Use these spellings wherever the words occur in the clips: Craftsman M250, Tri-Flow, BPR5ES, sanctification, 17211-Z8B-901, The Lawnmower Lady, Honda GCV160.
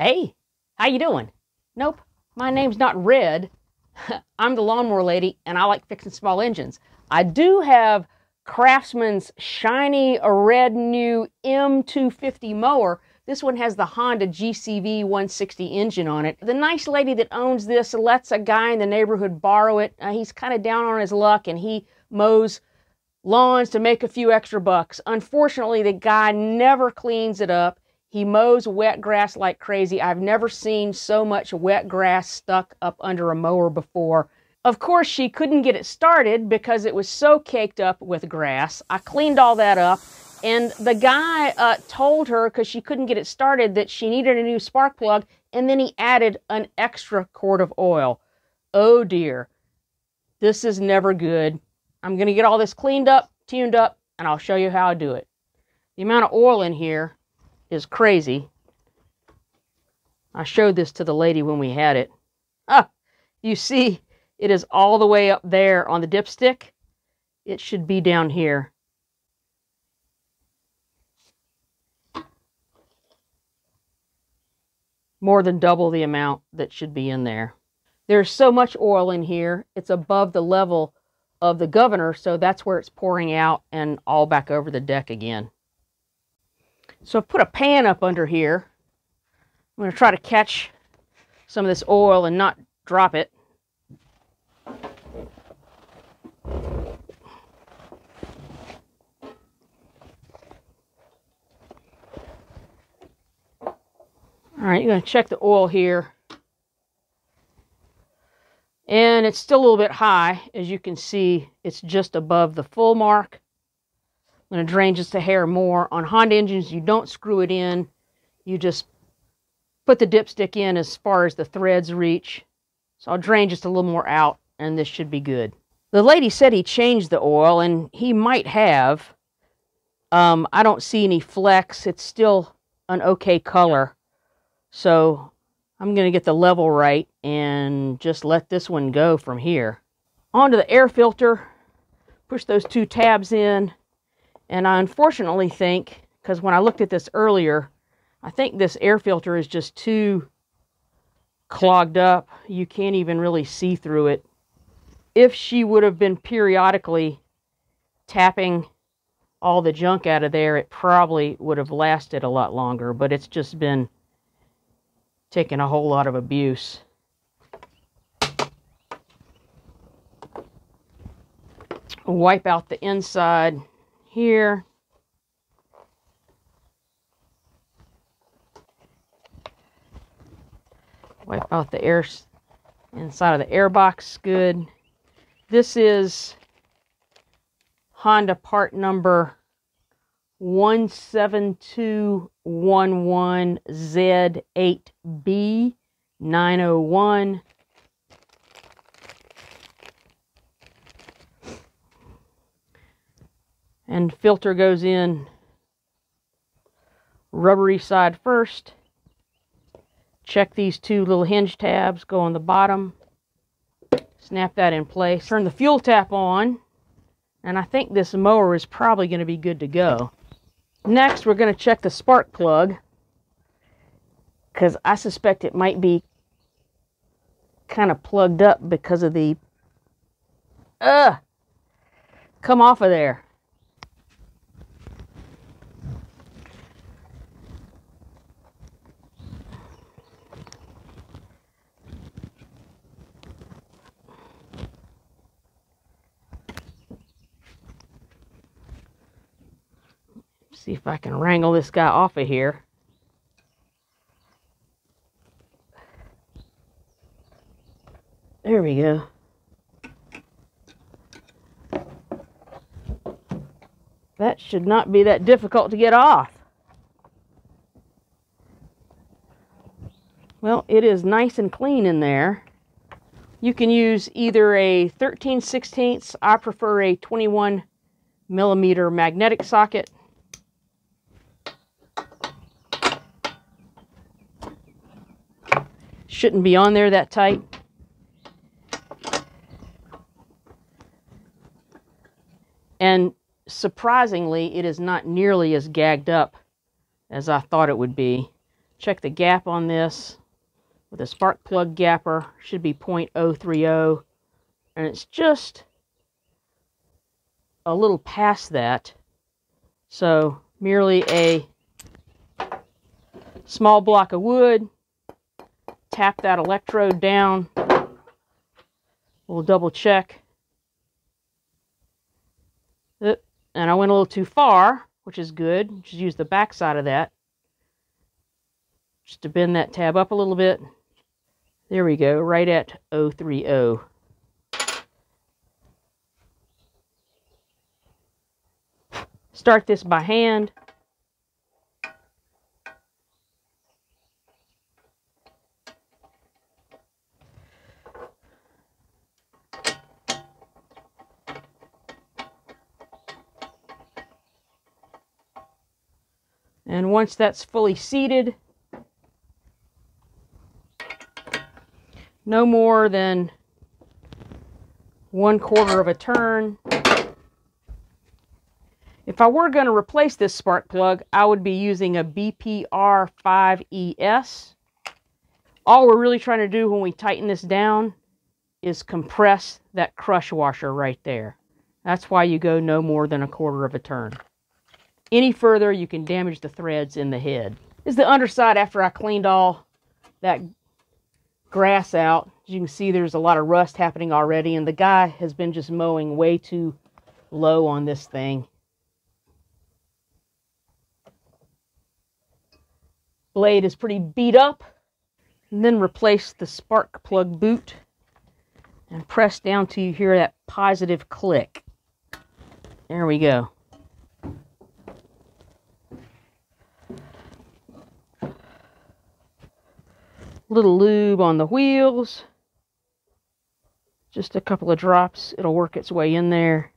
Hey, how you doing? Nope, my name's not Red. I'm the lawnmower lady, and I like fixing small engines. I do have Craftsman's shiny red new M250 mower. This one has the Honda GCV160 engine on it. The nice lady that owns this lets a guy in the neighborhood borrow it. He's kind of down on his luck, and he mows lawns to make a few extra bucks. Unfortunately, the guy never cleans it up. He mows wet grass like crazy. I've never seen so much wet grass stuck up under a mower before. Of course, she couldn't get it started because it was so caked up with grass. I cleaned all that up. And the guy told her, because she couldn't get it started, that she needed a new spark plug, and then he added an extra quart of oil. Oh dear, this is never good. I'm going to get all this cleaned up, tuned up, and I'll show you how I do it. The amount of oil in here is crazy. I showed this to the lady when we had it. Ah, you see, it is all the way up there on the dipstick. It should be down here. More than double the amount that should be in there. There's so much oil in here, it's above the level of the governor, so that's where it's pouring out and all back over the deck again. So I've put a pan up under here. I'm going to try to catch some of this oil and not drop it. All right, you're going to check the oil here. And it's still a little bit high. As you can see, it's just above the full mark. I'm going to drain just a hair more. On Honda engines, you don't screw it in. You just put the dipstick in as far as the threads reach. So I'll drain just a little more out, and this should be good. The lady said he changed the oil, and he might have. I don't see any flecks. It's still an okay color. So I'm going to get the level right and just let this one go from here. Onto the air filter, push those two tabs in. And I unfortunately think, because when I looked at this earlier, I think this air filter is just too clogged up. You can't even really see through it. If she would have been periodically tapping all the junk out of there, it probably would have lasted a lot longer, but it's just been taking a whole lot of abuse. Wipe out the inside here. Wipe out the air inside of the air box. Good. This is Honda part number 17211Z8B901. And filter goes in rubbery side first. Check these two little hinge tabs, go on the bottom. Snap that in place. Turn the fuel tap on. And I think this mower is probably going to be good to go. Next, we're going to check the spark plug, because I suspect it might be kind of plugged up because of the... Come off of there. See if I can wrangle this guy off of here. There we go. That should not be that difficult to get off. Well, it is nice and clean in there. You can use either a 13/16. I prefer a 21 millimeter magnetic socket. Shouldn't be on there that tight. And surprisingly, it is not nearly as gagged up as I thought it would be. Check the gap on this with a spark plug gapper. Should be 0.030, and it's just a little past that. So merely a small block of wood, tap that electrode down, we'll double check. And I went a little too far, which is good. Just use the back side of that, just to bend that tab up a little bit. There we go, right at 030. Start this by hand. And once that's fully seated, no more than 1/4 of a turn. If I were going to replace this spark plug, I would be using a BPR5ES. All we're really trying to do when we tighten this down is compress that crush washer right there. That's why you go no more than 1/4 of a turn. Any further, you can damage the threads in the head. This is the underside after I cleaned all that grass out. As you can see, there's a lot of rust happening already, and the guy has been just mowing way too low on this thing. Blade is pretty beat up. And then replace the spark plug boot and press down till you hear that positive click. There we go. Little lube on the wheels, just a couple of drops, it'll work its way in there.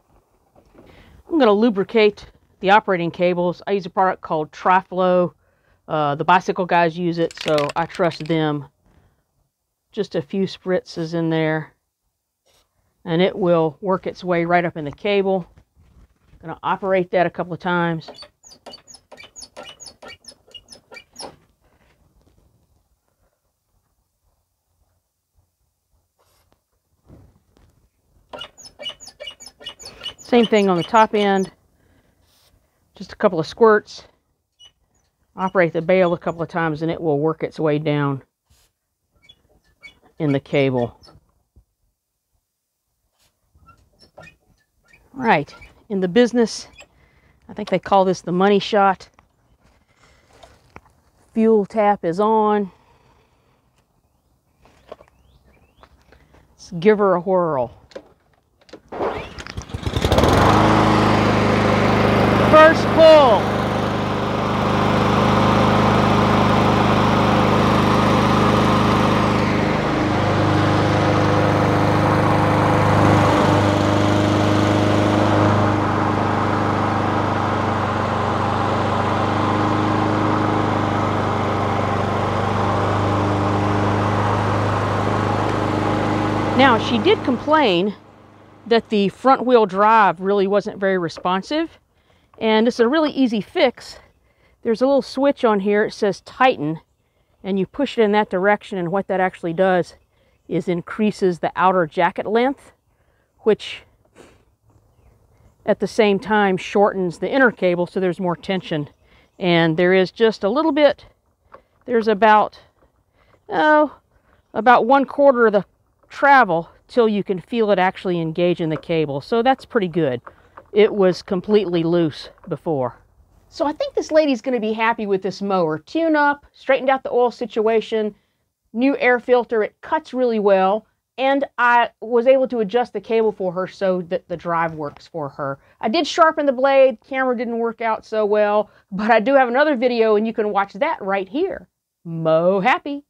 I'm going to lubricate the operating cables. I use a product called Tri-Flow. The bicycle guys use it, so I trust them. Just a few spritzes in there, and it will work its way right up in the cable. I'm going to operate that a couple of times. Same thing on the top end. Just a couple of squirts, operate the bale a couple of times, and it will work its way down in the cable. All right, in the business, I think they call this the money shot. Fuel tap is on. Let's give her a whirl. First pull. Now, she did complain that the front wheel drive really wasn't very responsive. And it's a really easy fix. There's a little switch on here, it says tighten, and you push it in that direction, and what that actually does is increases the outer jacket length, which at the same time shortens the inner cable, so there's more tension. And there is just a little bit, there's about 1/4 of the travel till you can feel it actually engage in the cable, so that's pretty good. It was completely loose before. So I think this lady's going to be happy with this mower. Tune up, straightened out the oil situation, new air filter, it cuts really well, and I was able to adjust the cable for her so that the drive works for her. I did sharpen the blade, camera didn't work out so well, but I do have another video and you can watch that right here. Mow happy!